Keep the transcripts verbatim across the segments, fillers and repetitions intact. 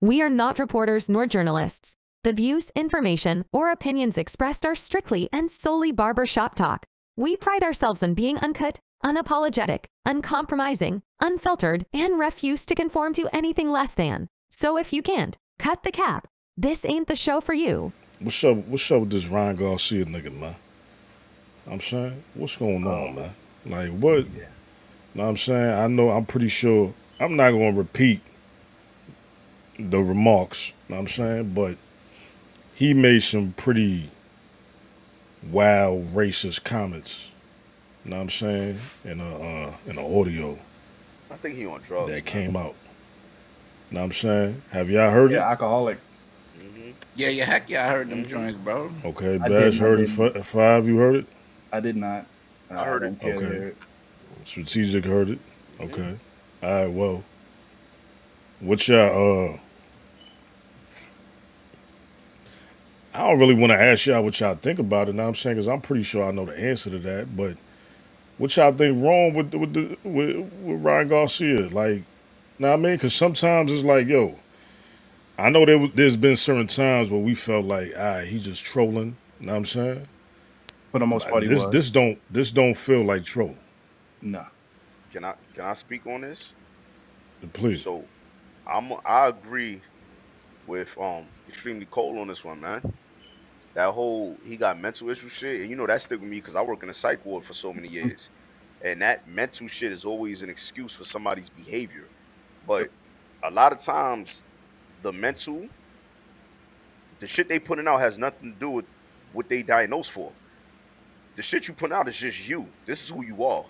We are not reporters nor journalists. The views, information, or opinions expressed are strictly and solely barbershop talk. We pride ourselves on being uncut, unapologetic, uncompromising, unfiltered, and refuse to conform to anything less than. So if you can't cut the cap, this ain't the show for you. What's up? What's up with this Ryan Garcia nigga, man? I'm saying, what's going on, man? Like what? Yeah. You know what I'm saying? I know. I'm pretty sure. I'm not gonna repeat the remarks. You know what I'm saying, but he made some pretty wild racist comments. You know what I'm saying? In a uh, in a audio. I think he on drugs. That came out. You know what I'm saying? Have y'all heard yeah, it? Yeah, alcoholic. Mm-hmm. Yeah, yeah, heck yeah, I heard them joints, bro. Okay, Bash heard it. Five, you heard it? I did not. I, I heard it. Okay. Hear it. Strategic heard it. Okay. Mm-hmm. All right, well. What y'all, uh, I don't really want to ask y'all what y'all think about it, now I'm saying, because I'm pretty sure I know the answer to that, but what y'all think wrong with, with, the, with, with Ryan Garcia? Like, know what I mean? Because sometimes it's like, yo, I know there, there's been certain times where we felt like, ah, right, he just trolling. You know what I'm saying? For the most part, he was. This don't, this don't feel like trolling. Nah. Can I can I speak on this? Please. So, I'm I agree with um Extremely Cold on this one, man. That whole he got mental issue shit, and you know that stick with me because I work in a psych ward for so many years, and that mental shit is always an excuse for somebody's behavior. But a lot of times, the mental, the shit they putting out has nothing to do with what they diagnosed for. The shit you put out is just you. This is who you are.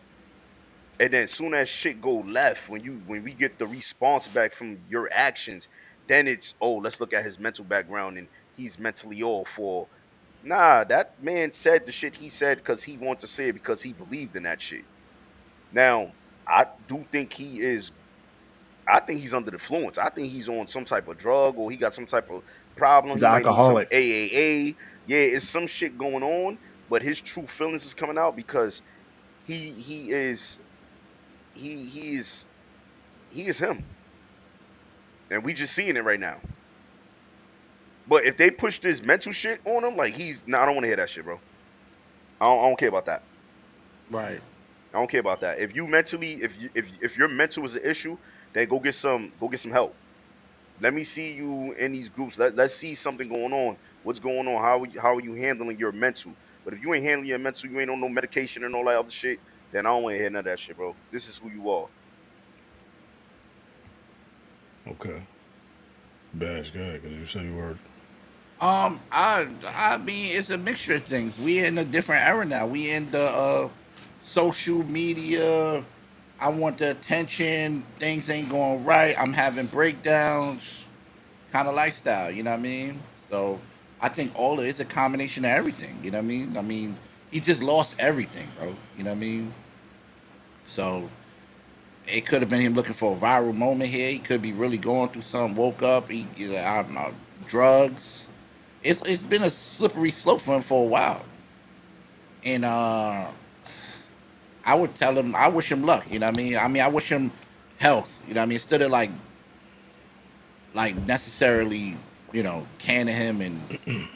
And then as soon as shit go left, when you when we get the response back from your actions, then it's, oh, let's look at his mental background and he's mentally off. Or, nah, that man said the shit he said because he wanted to say it because he believed in that shit. Now, I do think he is... I think he's under the influence. I think he's on some type of drug or he got some type of problem. He's an alcoholic. A A A. Yeah, it's some shit going on, but his true feelings is coming out because he he is he he is he is him. And we just seeing it right now. But if they push this mental shit on him, like he's no, nah, I don't want to hear that shit, bro. I don't, I don't care about that. Right. I don't care about that. If you mentally if you if if your mental is an issue, then go get some go get some help. Let me see you in these groups. Let, let's see something going on. What's going on? How are you, how are you handling your mental? But if you ain't handling your mental, you ain't on no medication and all that other shit, then I don't want to hear none of that shit, bro. This is who you are. Okay. Bash, go ahead, because you said you heard. Um, I, I mean, it's a mixture of things. We in a different era now. We in the uh, social media... I want the attention, things ain't going right, I'm having breakdowns, kind of lifestyle, you know what I mean? So I think all of it's a combination of everything, you know what I mean? I mean, he just lost everything, bro, you know what I mean? So it could have been him looking for a viral moment here. He could be really going through something, woke up, he, I don't know, drugs. It's, it's been a slippery slope for him for a while. And, uh... I would tell him, I wish him luck, you know what I mean? I mean, I wish him health, you know what I mean? Instead of, like, like necessarily, you know, canning him and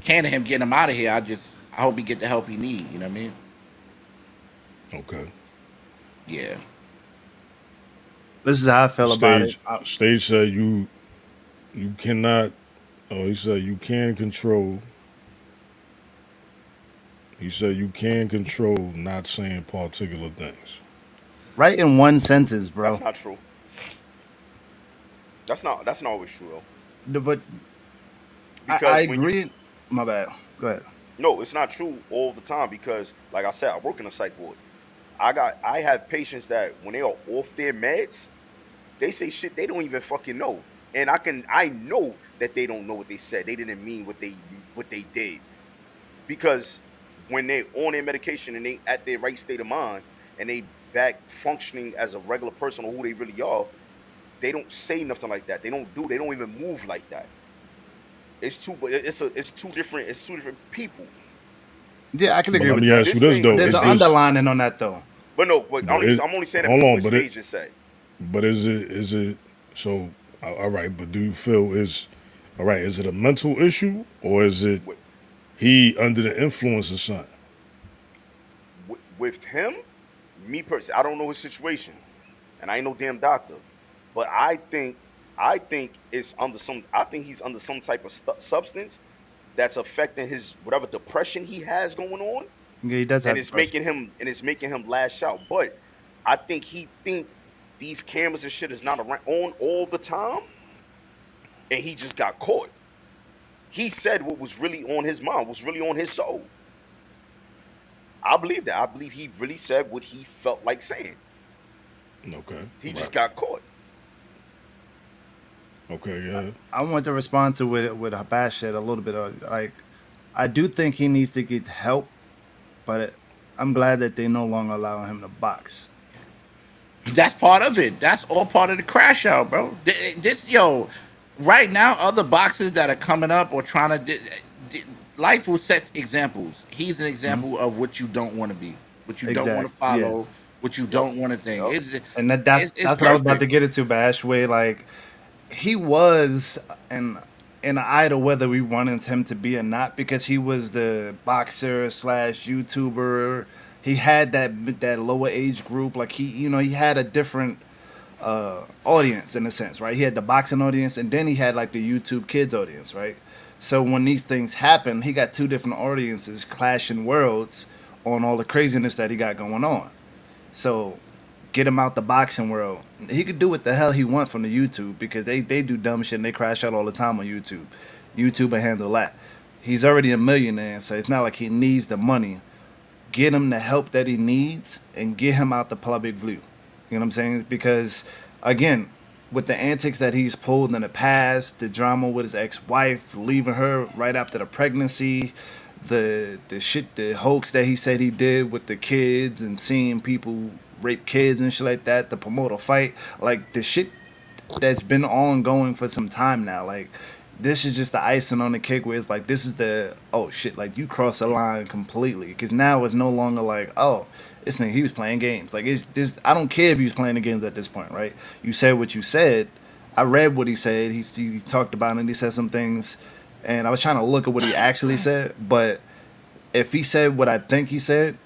canning him, getting him out of here, I just, I hope he get the help he need, you know what I mean? Okay. Yeah. This is how I feel about it. Stage said you, you cannot, oh, he said you can control... He said you can control not saying particular things. Right in one sentence, bro. That's not true. That's not that's not always true though. No, but because I, I agree. You, my bad. Go ahead. No, it's not true all the time because like I said, I work in a psych ward. I got I have patients that when they are off their meds, they say shit they don't even fucking know. And I can I know that they don't know what they said. They didn't mean what they what they did. Because when they're on their medication and they at their right state of mind and they back functioning as a regular person or who they really are, they don't say nothing like that. They don't do. They don't even move like that. It's two. It's a. It's two different. It's two different people. Yeah, I can agree with you. This this though, there's an underlining on that though. But no, but, but I'm, is, I'm only saying that. Hold on, but it, just said. But is it? Is it? So All right, but do you feel is, all right, is it a mental issue or is it he under the influence of something? With him, me personally, I don't know his situation, and I ain't no damn doctor, but I think I think it's under some. I think he's under some type of stu- substance that's affecting his whatever depression he has going on. Yeah, he does, and have it's depression. making him and it's making him lash out. But I think he think these cameras and shit is not around, on all the time, and he just got caught. He said what was really on his mind, was really on his soul. I believe that. I believe he really said what he felt like saying. Okay. He right. just got caught. Okay, yeah. I, I want to respond to with with Habash said a little bit. Of, like, I do think he needs to get help, but it, I'm glad that they no longer allow him to box. That's part of it. That's all part of the crash out, bro. This, yo, right now, other boxers that are coming up or trying to. Life will set examples. He's an example mm-hmm. of what you don't want to be, what you exactly. don't want to follow, yeah. what you don't want to think. Yep. It's, and that, that's it's, that's it's what I was about to get into, Bash. Way like he was an an idol, whether we wanted him to be or not, because he was the boxer slash YouTuber. He had that that lower age group. Like he, you know, he had a different uh, audience in a sense, right? He had the boxing audience, and then he had like the YouTube kids audience, right? So when these things happen, he got two different audiences clashing worlds on all the craziness that he got going on. So get him out the boxing world. He could do what the hell he want from the YouTube because they, they do dumb shit and they crash out all the time on YouTube. YouTube will handle that. He's already a millionaire, so it's not like he needs the money. Get him the help that he needs and get him out the public view. You know what I'm saying? Because, again, with the antics that he's pulled in the past, the drama with his ex-wife, leaving her right after the pregnancy, the the shit, the hoax that he said he did with the kids and seeing people rape kids and shit like that, the promoter fight, like the shit that's been ongoing for some time now. Like, this is just the icing on the cake where it's like, this is the, oh shit, like you cross the line completely. Because now it's no longer like, oh, this thing, he was playing games. Like, it's this, I don't care if he was playing the games at this point, right? You said what you said. I read what he said. He, he talked about it. He said some things. And I was trying to look at what he actually said. But if he said what I think he said,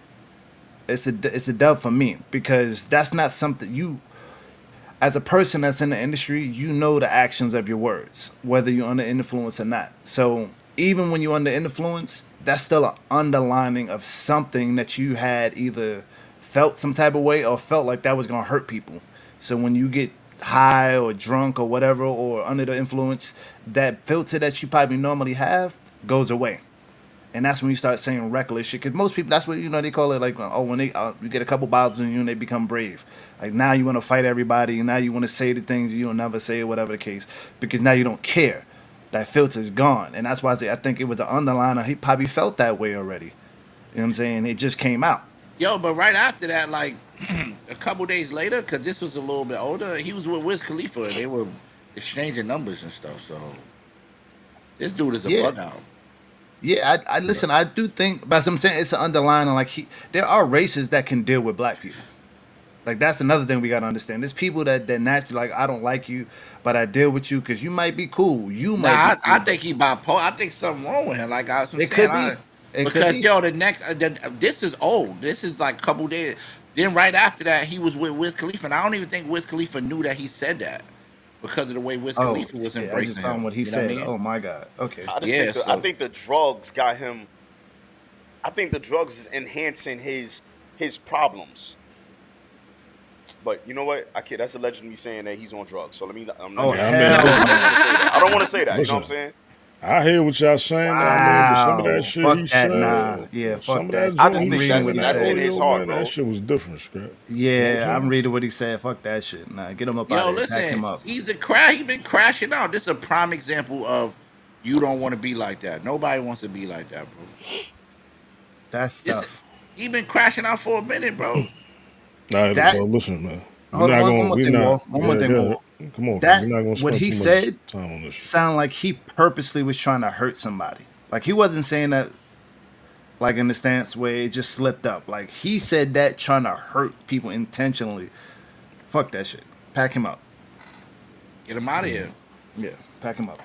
it's a, it's a dub for me. Because that's not something you, as a person that's in the industry, you know the actions of your words, whether you're under influence or not. So even when you're under influence, that's still an underlining of something that you had either felt some type of way or felt like that was going to hurt people. So when you get high or drunk or whatever or under the influence, that filter that you probably normally have goes away. And that's when you start saying reckless shit. Because most people, that's what, you know, they call it like, oh, when they uh, you get a couple bottles in you and they become brave. Like, now you want to fight everybody. And now you want to say the things you'll never say or whatever the case. Because now you don't care. That filter is gone. And that's why I say I think it was the underliner. He probably felt that way already. You know what I'm saying? It just came out. Yo, but right after that, like, a couple days later, because this was a little bit older, he was with Wiz Khalifa. And they were exchanging numbers and stuff. So this dude is a yeah. bug out. Yeah, I, I listen. I do think, but I'm saying it's an underlying. Like, he, there are races that can deal with black people. Like, that's another thing we gotta understand. There's people that that naturally like, I don't like you, but I deal with you because you might be cool. You nah, might. I, be cool. I think he bipolar. I think something wrong with him. Like I was saying, it could I, be. It because could be. Yo, the next uh, the, uh, this is old. This is like a couple days. Then right after that, he was with Wiz Khalifa, and I don't even think Wiz Khalifa knew that he said that. Because of the way Wiz Khalifa oh, was yeah, embracing I just found him. What he you said. What I mean? Oh my God. Okay. I just yeah, think the, so. I think the drugs got him. I think the drugs is enhancing his his problems. But you know what? I kid. That's a legend me saying that he's on drugs. So let me. I'm not. Oh, yeah, I, mean, I, I don't want to say that. Listen, you know what I'm saying? I hear what y'all saying. Wow. I mean, some of that shit fuck he said. Nah. Yeah. Fuck some that. Of that I just think that's, that's in his heart, bro. That shit was different, Scrap. Yeah, you know I'm reading what he said. Fuck that shit. Nah, get him up. Yo, out listen. Him up. He's a crash. He been crashing out. This is a prime example of you don't want to be like that. Nobody wants to be like that, bro. That's tough. He been crashing out for a minute, bro. Nah, that, bro, listen, man. Hold on, one more thing, bro. One more thing, bro. Come on, that what he said sound like he purposely was trying to hurt somebody. Like he wasn't saying that, like in the stance where it just slipped up. Like he said that trying to hurt people intentionally. Fuck that shit. Pack him up. Get him out of here. Yeah, pack him up.